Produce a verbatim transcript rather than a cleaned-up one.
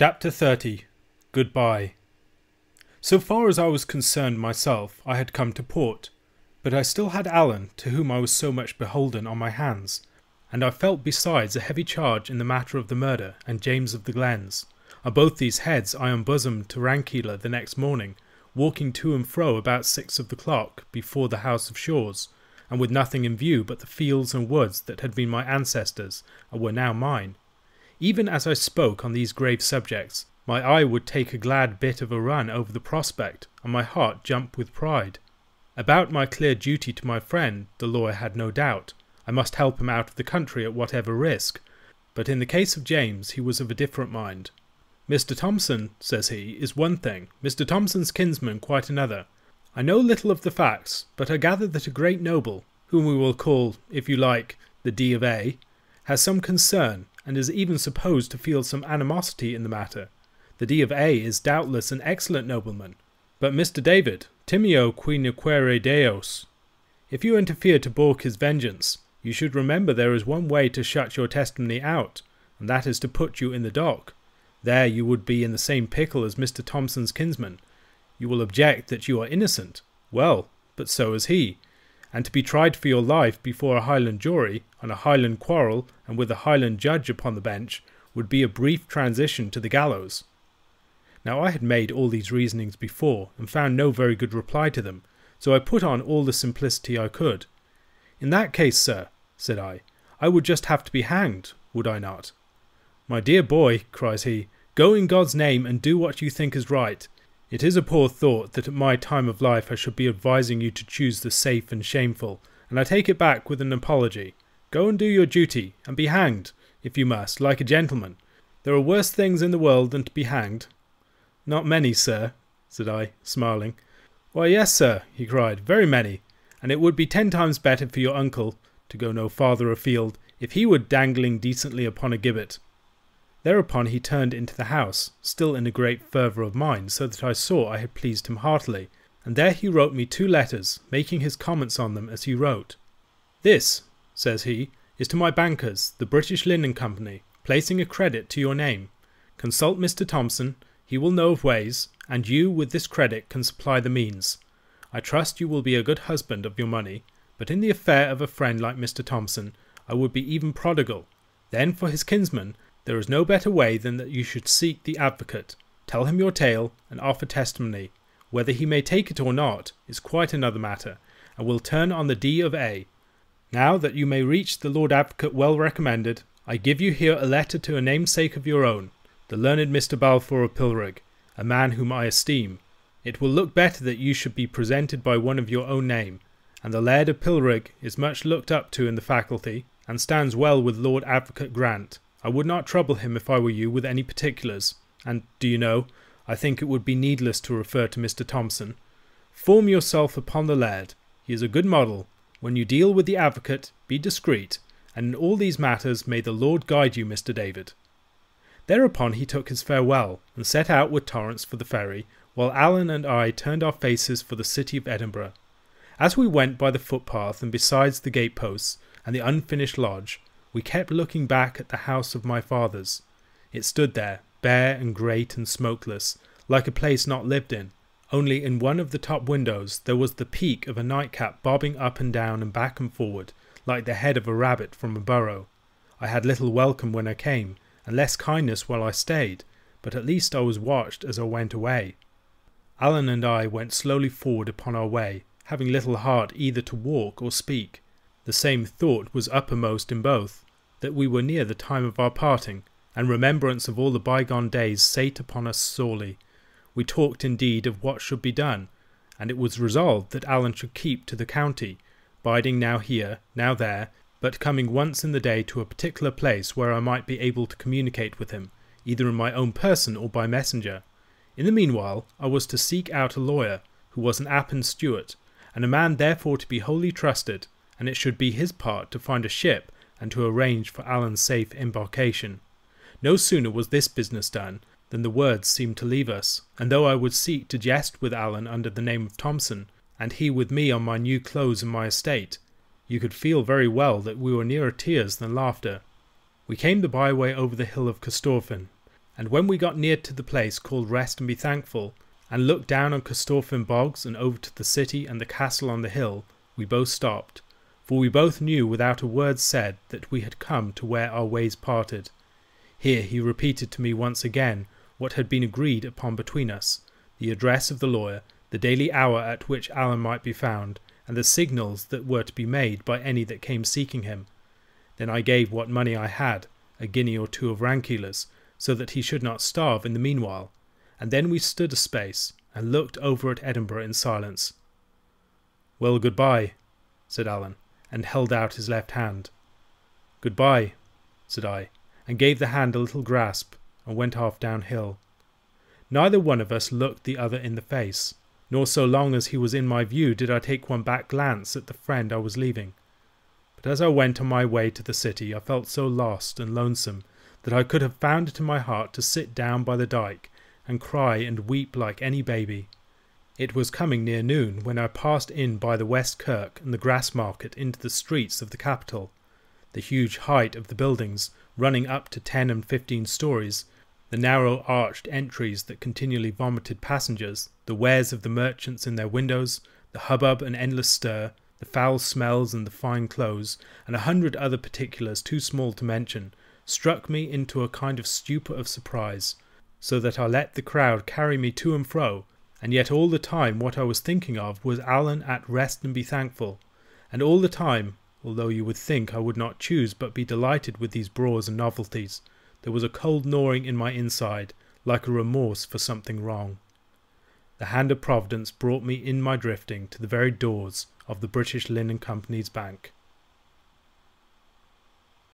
Chapter thirty. Goodbye. So far as I was concerned myself, I had come to port, but I still had Alan, to whom I was so much beholden, on my hands, and I felt besides a heavy charge in the matter of the murder and James of the Glens. On both these heads I unbosomed to Rankeillor the next morning, walking to and fro about six of the clock before the House of Shaws, and with nothing in view but the fields and woods that had been my ancestors and were now mine. Even as I spoke on these grave subjects, my eye would take a glad bit of a run over the prospect, and my heart jumped with pride. About my clear duty to my friend, the lawyer had no doubt. I must help him out of the country at whatever risk. But in the case of James, he was of a different mind. "Mister Thompson," says he, "is one thing, Mister Thompson's kinsman quite another. I know little of the facts, but I gather that a great noble, whom we will call, if you like, the D of A, has some concern, and is even supposed to feel some animosity in the matter. The D of A is doubtless an excellent nobleman, but Mister David, timeo qui nequere deos. If you interfere to balk his vengeance, you should remember there is one way to shut your testimony out, and that is to put you in the dock. There you would be in the same pickle as Mister Thompson's kinsman. You will object that you are innocent. Well, but so is he. And to be tried for your life before a Highland jury, on a Highland quarrel, and with a Highland judge upon the bench, would be a brief transition to the gallows." Now I had made all these reasonings before, and found no very good reply to them, so I put on all the simplicity I could. "In that case, sir," said I, "I would just have to be hanged, would I not?" "My dear boy," cries he, "go in God's name and do what you think is right. It is a poor thought that at my time of life I should be advising you to choose the safe and shameful, and I take it back with an apology. Go and do your duty, and be hanged, if you must, like a gentleman. There are worse things in the world than to be hanged." "Not many, sir," said I, smiling. "Why, yes, sir," he cried, "very many, and it would be ten times better for your uncle, to go no farther afield, if he were dangling decently upon a gibbet." Thereupon he turned into the house, still in a great fervour of mind, so that I saw I had pleased him heartily, and there he wrote me two letters, making his comments on them as he wrote. "This," says he, "is to my bankers, the British Linen Company, placing a credit to your name. Consult Mister Thompson, he will know of ways, and you with this credit can supply the means. I trust you will be a good husband of your money, but in the affair of a friend like Mister Thompson, I would be even prodigal. Then for his kinsman, there is no better way than that you should seek the advocate, tell him your tale, and offer testimony. Whether he may take it or not is quite another matter, and will turn on the D of A. Now that you may reach the Lord Advocate well recommended, I give you here a letter to a namesake of your own, the learned Mister Balfour of Pilrig, a man whom I esteem. It will look better that you should be presented by one of your own name, and the Laird of Pilrig is much looked up to in the faculty, and stands well with Lord Advocate Grant. I would not trouble him if I were you with any particulars, and, do you know, I think it would be needless to refer to Mister Thompson. Form yourself upon the Laird. He is a good model. When you deal with the advocate, be discreet, and in all these matters may the Lord guide you, Mister David." Thereupon he took his farewell, and set out with Torrance for the ferry, while Alan and I turned our faces for the city of Edinburgh. As we went by the footpath and besides the gateposts and the unfinished lodge, we kept looking back at the house of my fathers. It stood there, bare and great and smokeless, like a place not lived in. Only in one of the top windows there was the peak of a nightcap bobbing up and down and back and forward, like the head of a rabbit from a burrow. I had little welcome when I came, and less kindness while I stayed, but at least I was watched as I went away. Alan and I went slowly forward upon our way, having little heart either to walk or speak. The same thought was uppermost in both, that we were near the time of our parting, and remembrance of all the bygone days sate upon us sorely. We talked indeed of what should be done, and it was resolved that Alan should keep to the county, biding now here, now there, but coming once in the day to a particular place where I might be able to communicate with him, either in my own person or by messenger. In the meanwhile, I was to seek out a lawyer, who was an Appin Steward, and a man therefore to be wholly trusted, and it should be his part to find a ship and to arrange for Alan's safe embarkation. No sooner was this business done than the words seemed to leave us, and though I would seek to jest with Alan under the name of Thompson, and he with me on my new clothes and my estate, you could feel very well that we were nearer tears than laughter. We came the byway over the hill of Corstorphine, and when we got near to the place called Rest and Be Thankful, and looked down on Corstorphine bogs and over to the city and the castle on the hill, we both stopped, for we both knew without a word said that we had come to where our ways parted. Here he repeated to me once again what had been agreed upon between us, the address of the lawyer, the daily hour at which Allan might be found, and the signals that were to be made by any that came seeking him. Then I gave what money I had, a guinea or two of Rankeillor's, so that he should not starve in the meanwhile, and then we stood a space, and looked over at Edinburgh in silence. "Well, good-bye," said Allan, and held out his left hand. "Good-bye," said I, and gave the hand a little grasp, and went off downhill. Neither one of us looked the other in the face, nor so long as he was in my view did I take one back glance at the friend I was leaving. But as I went on my way to the city I felt so lost and lonesome that I could have found it in my heart to sit down by the dyke and cry and weep like any baby. It was coming near noon when I passed in by the West Kirk and the Grassmarket into the streets of the capital. The huge height of the buildings, running up to ten and fifteen stories, the narrow arched entries that continually vomited passengers, the wares of the merchants in their windows, the hubbub and endless stir, the foul smells and the fine clothes, and a hundred other particulars too small to mention, struck me into a kind of stupor of surprise, so that I let the crowd carry me to and fro, and yet all the time what I was thinking of was Allan at Rest and Be Thankful, and all the time, although you would think I would not choose but be delighted with these brawls and novelties, there was a cold gnawing in my inside, like a remorse for something wrong. The hand of Providence brought me in my drifting to the very doors of the British Linen Company's bank.